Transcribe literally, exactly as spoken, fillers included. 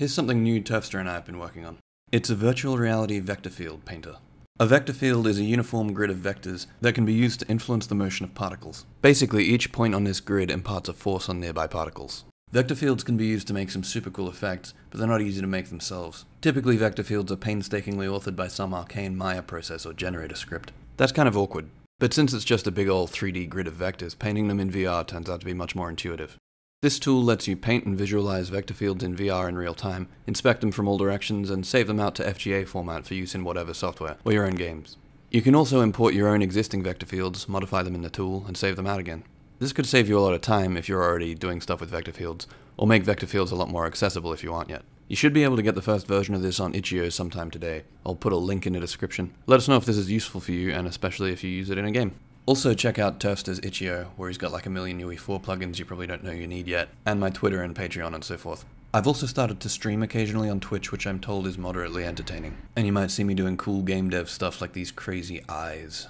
Here's something new Turfster and I have been working on. It's a virtual reality vector field painter. A vector field is a uniform grid of vectors that can be used to influence the motion of particles. Basically, each point on this grid imparts a force on nearby particles. Vector fields can be used to make some super cool effects, but they're not easy to make themselves. Typically, vector fields are painstakingly authored by some arcane Maya process or generator script. That's kind of awkward. But since it's just a big old three D grid of vectors, painting them in V R turns out to be much more intuitive. This tool lets you paint and visualize vector fields in V R in real time, inspect them from all directions, and save them out to F G A format for use in whatever software, or your own games. You can also import your own existing vector fields, modify them in the tool, and save them out again. This could save you a lot of time if you're already doing stuff with vector fields, or make vector fields a lot more accessible if you aren't yet. You should be able to get the first version of this on itch dot i o sometime today. I'll put a link in the description. Let us know if this is useful for you, and especially if you use it in a game. Also check out Turfster's itch dot i o, where he's got like a million U E four plugins you probably don't know you need yet, and my Twitter and Patreon and so forth. I've also started to stream occasionally on Twitch, which I'm told is moderately entertaining. And you might see me doing cool game dev stuff like these crazy eyes.